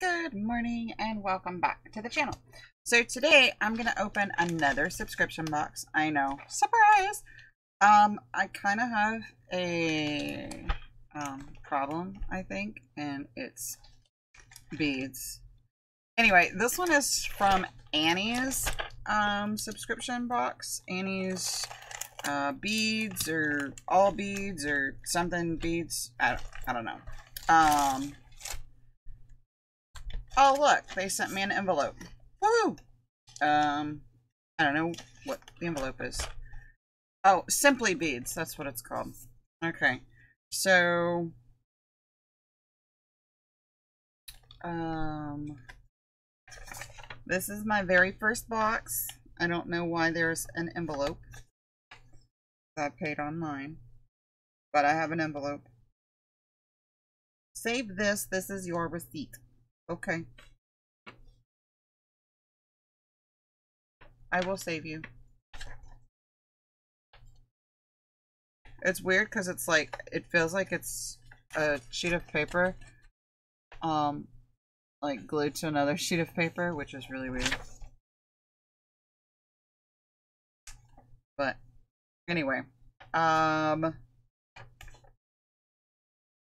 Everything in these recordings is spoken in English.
Good morning and welcome back to the channel. So today I'm gonna open another subscription box. I know, surprise. I kind of have a problem, I think, and it's beads. Anyway, this one is from Annie's subscription box. Annie's beads or all beads or something beads. I don't know. Oh look, they sent me an envelope. Woohoo! I don't know what the envelope is. Oh, Simply Beads, that's what it's called. Okay, so... this is my very first box. I don't know why there's an envelope. I paid online. But I have an envelope. Save this, this is your receipt. Okay. I will save you. It's weird because it's like, it feels like it's a sheet of paper, like glued to another sheet of paper, which is really weird. But anyway,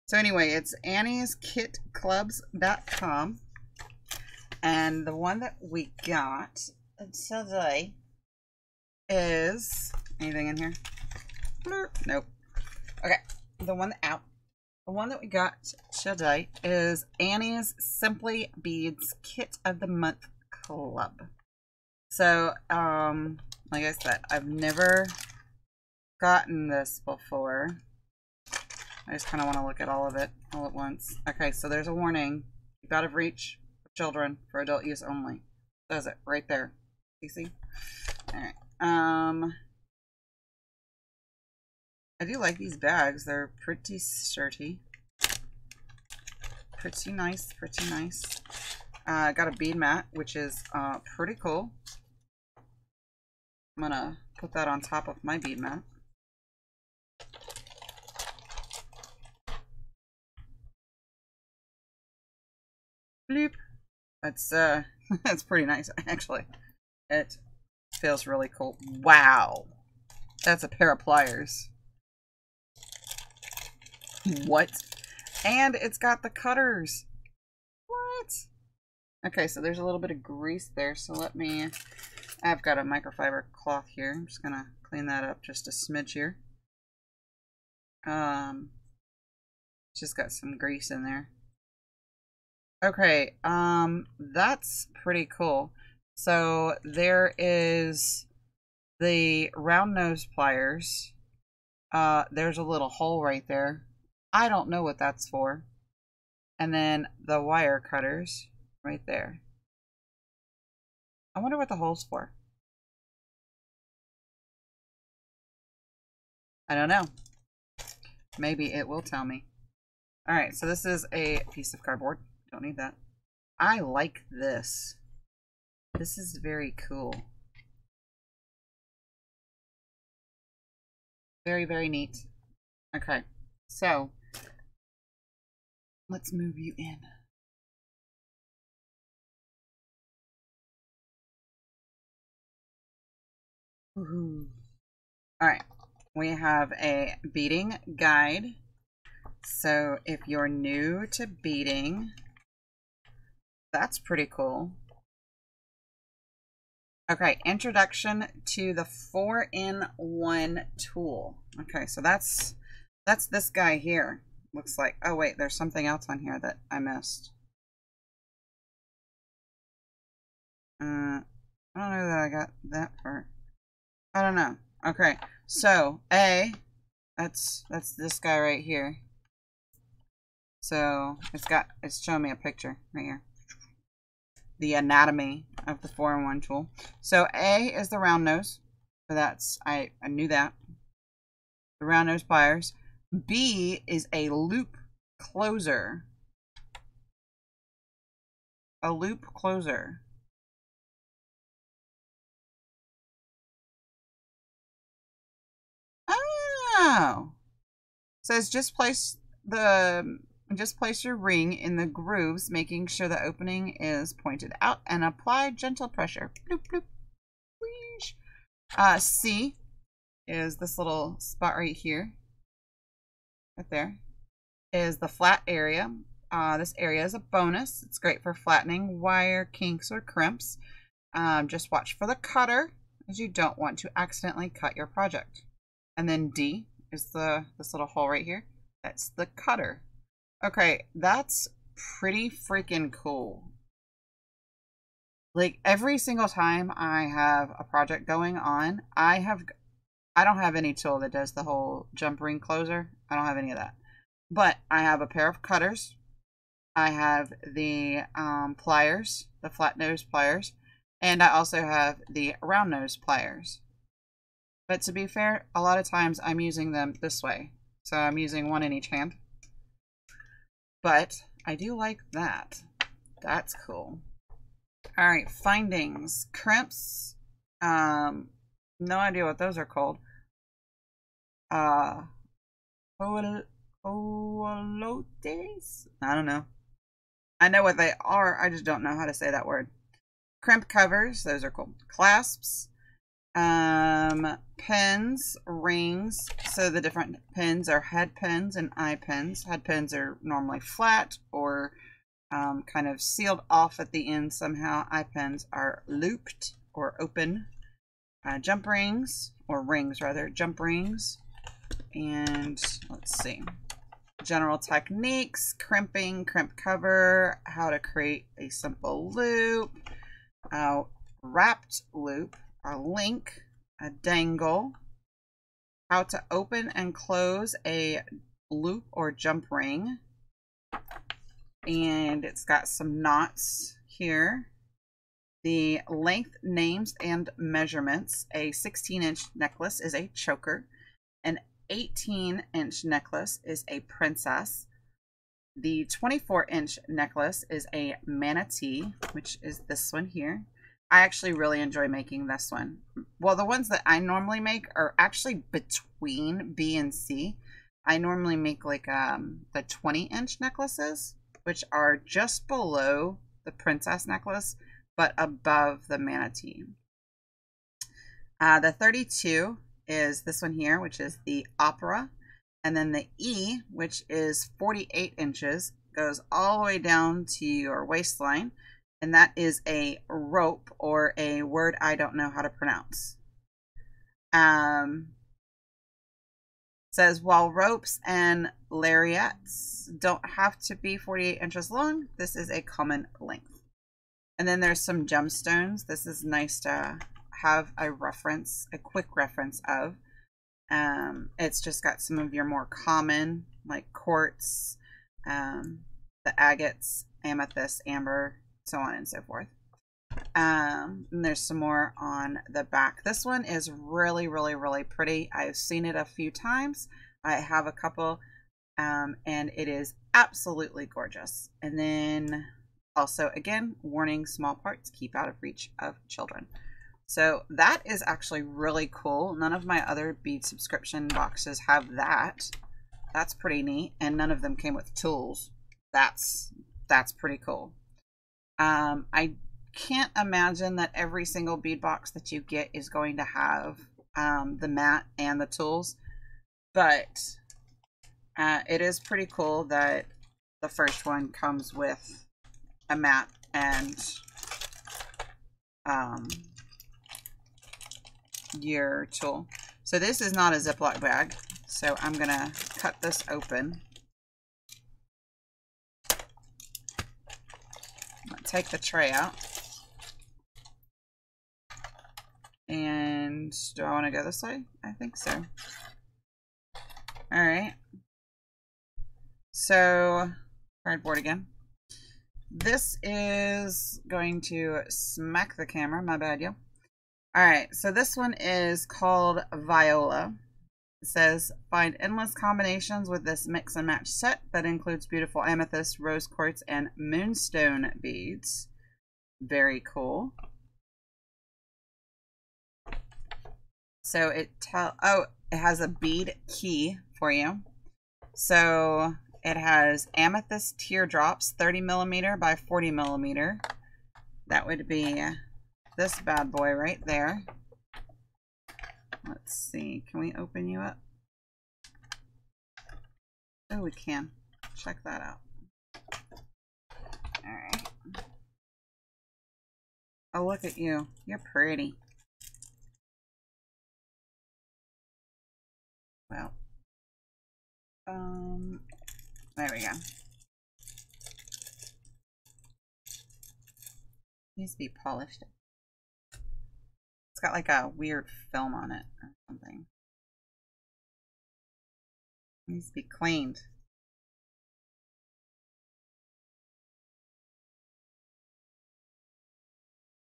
so anyway, it's AnniesKitClubs.com, and the one that we got today is, anything in here? Nope. Okay, the one that we got today is Annie's Simply Beads Kit of the Month Club. So, like I said, I've never gotten this before. I just kind of want to look at all of it all at once. Okay, so there's a warning. You've got to reach for children, for adult use only. Does it right there? You see? All right. I do like these bags. They're pretty sturdy. Pretty nice. Pretty nice. I got a bead mat, which is pretty cool. I'm gonna put that on top of my bead mat. Bloop. It's it's pretty nice actually. It feels really cool. Wow, that's a pair of pliers. What? And it's got the cutters. What? Okay, so there's a little bit of grease there. So let me. I've got a microfiber cloth here. I'm just gonna clean that up just a smidge here. Just got some grease in there. Okay, that's pretty cool. So there is the round nose pliers. There's a little hole right there. I don't know what that's for. And then the wire cutters right there. I wonder what the hole's for. I don't know. Maybe it will tell me. All right, so this is a piece of cardboard. Don't need that. I like this. This is very cool. Very, very neat. Okay, so let's move you in. Woohoo. All right, we have a beading guide. So if you're new to beading, that's pretty cool. Okay, introduction to the 4-in-1 tool. Okay, so that's this guy here. Looks like, oh wait, there's something else on here that I missed. I don't know that I got that part. I don't know. Okay, so that's this guy right here. So it's showing me a picture right here. The anatomy of the 4-in-1 tool. So A is the round nose. So that's, I knew that. The round nose pliers. B is a loop closer. A loop closer. Oh! So it's just place the And just place your ring in the grooves, making sure the opening is pointed out, and apply gentle pressure. Bloop, bloop, whoosh. C is this little spot right here. Right there is the flat area. This area is a bonus. It's great for flattening wire, kinks, or crimps. Just watch for the cutter, as you don't want to accidentally cut your project. And then D is this little hole right here. That's the cutter. Okay, that's pretty freaking cool. Like, every single time I have a project going on, I don't have any tool that does the whole jump ring closer. I don't have any of that. But I have a pair of cutters. I have the pliers, the flat nose pliers, and I also have the round nose pliers. But to be fair, a lot of times I'm using them this way. So I'm using one in each hand. But I do like that. That's cool. All right, findings. Crimps. No idea what those are called. Coalotes? I don't know. I know what they are. I just don't know how to say that word. Crimp covers. Those are cool. Clasps. Pins, rings. So the different pins are head pins and eye pins. Head pins are normally flat or kind of sealed off at the end somehow. Eye pins are looped or open. Jump rings, or rings rather, jump rings. And let's see, general techniques, crimping, crimp cover, how to create a simple loop, wrapped loop, a link, a dangle, how to open and close a loop or jump ring, and it's got some knots here, the length, names, and measurements. A 16-inch necklace is a choker, an 18-inch necklace is a princess, the 24-inch necklace is a manatee, which is this one here. I actually really enjoy making this one. Well, the ones that I normally make are actually between B and C. I normally make like the 20-inch necklaces, which are just below the princess necklace, but above the manatee. The 32 is this one here, which is the opera. And then the E, which is 48 inches, goes all the way down to your waistline. And that is a rope, or a word I don't know how to pronounce. It says, while ropes and lariats don't have to be 48 inches long, this is a common length. And then there's some gemstones. This is nice to have a reference, a quick reference of. It's just got some of your more common, like quartz, the agates, amethyst, amber, so on and so forth. And there's some more on the back. This one is really, really, really pretty. I've seen it a few times. I have a couple, and it is absolutely gorgeous. And then also, again, warning, small parts, keep out of reach of children. So that is actually really cool. None of my other bead subscription boxes have that. That's pretty neat. And none of them came with tools. That's pretty cool. I can't imagine that every single bead box that you get is going to have the mat and the tools, but it is pretty cool that the first one comes with a mat and your tool. So this is not a Ziploc bag, so I'm going to cut this open. Take the tray out. And do I want to go this way? I think so. Alright. So, cardboard again. This is going to smack the camera. My bad, yo. Alright, so this one is called Viola. It says, find endless combinations with this mix and match set that includes beautiful amethyst, rose quartz, and moonstone beads. Very cool. So it has a bead key for you. So It has amethyst teardrops, 30mm by 40mm. That would be this bad boy right there. Let's see, can we open you up? Oh, we can. Check that out. All right. Oh, look at you. You're pretty. Well, there we go. Needs to be polished. It's got like a weird film on it or something. Needs to be cleaned.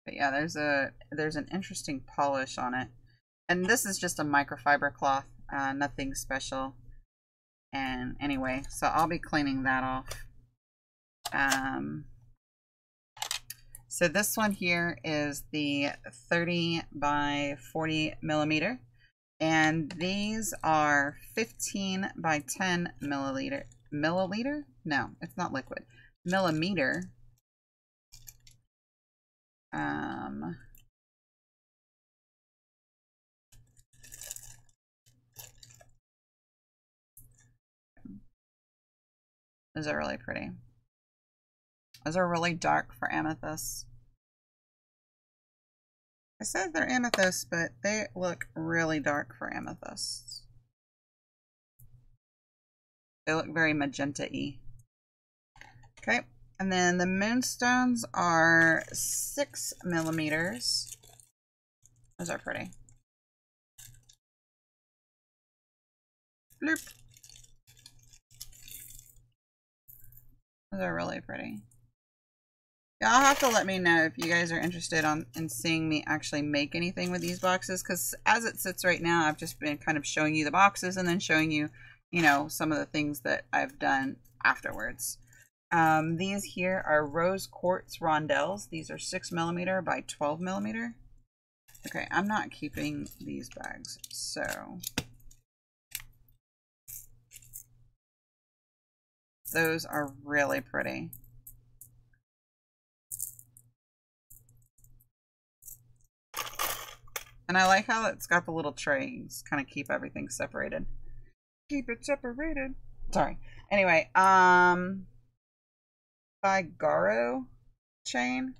But yeah, there's an interesting polish on it. And this is just a microfiber cloth, nothing special. And anyway, so I'll be cleaning that off. So this one here is the 30 by 40mm. And these are 15 by 10mm. Milliliter? No, it's not liquid. Millimeter. Those are really pretty. Those are really dark for amethyst. I said they're amethyst, but they look really dark for amethyst. They look very magenta-y. Okay. And then the moonstones are 6mm. Those are pretty. Bloop. Those are really pretty. Y'all have to let me know if you guys are interested in seeing me actually make anything with these boxes, because as it sits right now, I've just been kind of showing you the boxes and then showing you, you know, some of the things that I've done afterwards. These here are rose quartz rondelles. These are 6mm by 12mm. Okay, I'm not keeping these bags, so those are really pretty. And I like how it's got the little trays, kind of keep everything separated. Keep it separated. Sorry. Anyway, Figaro chain,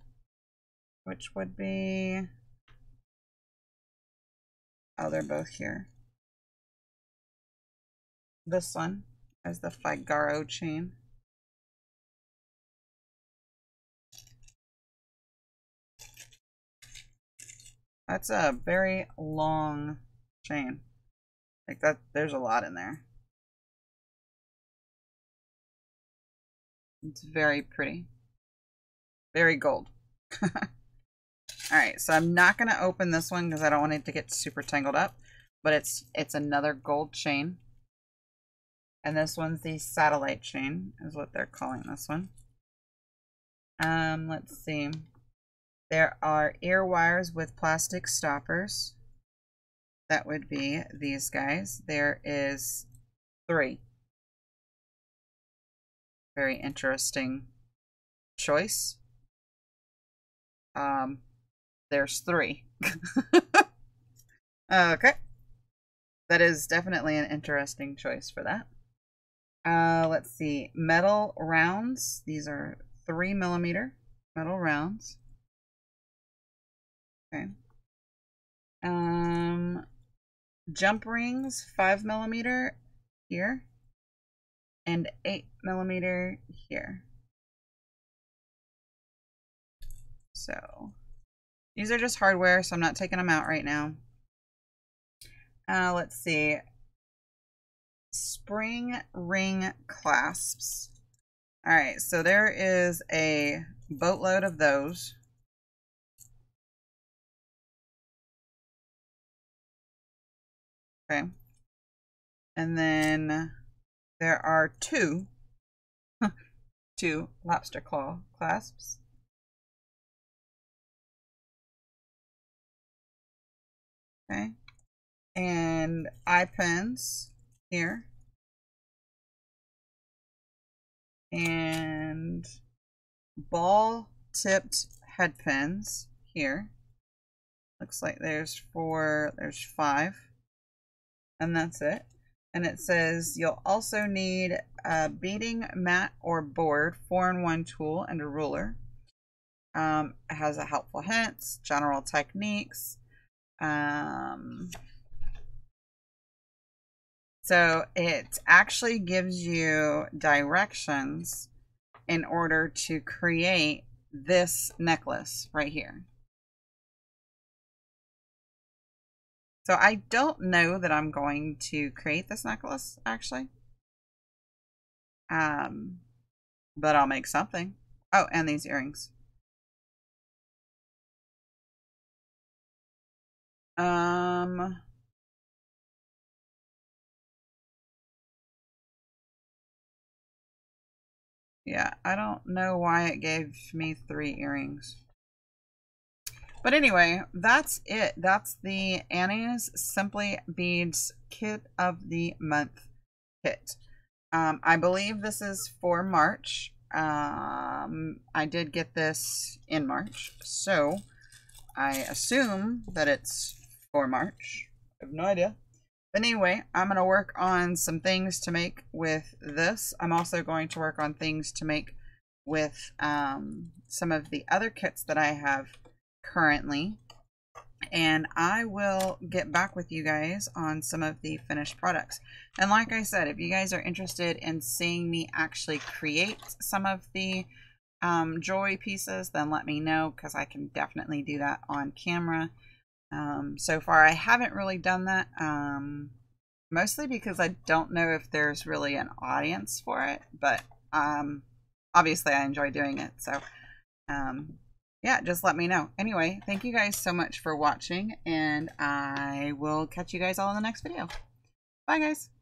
which would be, oh, they're both here. This one is the Figaro chain. That's a very long chain. Like that, there's a lot in there. It's very pretty. Very gold. Alright, so I'm not going to open this one because I don't want it to get super tangled up. But it's another gold chain. And this one's the satellite chain, is what they're calling this one. Let's see. There are ear wires with plastic stoppers. That would be these guys. There is 3. Very interesting choice. There's 3. Okay. That is definitely an interesting choice for that. Let's see. Metal rounds. These are 3mm metal rounds. Okay. Jump rings, 5mm here. And 8mm here. So these are just hardware, so I'm not taking them out right now. Let's see. Spring ring clasps. All right, so there is a boatload of those. Okay. And then there are two lobster claw clasps. Okay. And eye pins here. and ball-tipped head pins here. Looks like there's 5, and that's it. And it says you'll also need a beading mat or board, 4-in-1 tool, and a ruler. It has a helpful hints, general techniques. So it actually gives you directions in order to create this necklace right here. So I don't know that I'm going to create this necklace, actually. But I'll make something. Oh, and these earrings. Yeah, I don't know why it gave me 3 earrings. But anyway, that's it. That's the Annie's Simply Beads Kit of the Month kit. I believe this is for March. I did get this in March, so I assume that it's for March. I have no idea. But anyway, I'm going to work on some things to make with this. I'm also going to work on things to make with some of the other kits that I have currently, and I will get back with you guys on some of the finished products. And like I said, if you guys are interested in seeing me actually create some of the jewelry pieces, then let me know, because I can definitely do that on camera. So far I haven't really done that, mostly because I don't know if there's really an audience for it, but obviously I enjoy doing it, so yeah, just let me know. Anyway, thank you guys so much for watching, and I will catch you guys all in the next video. Bye, guys.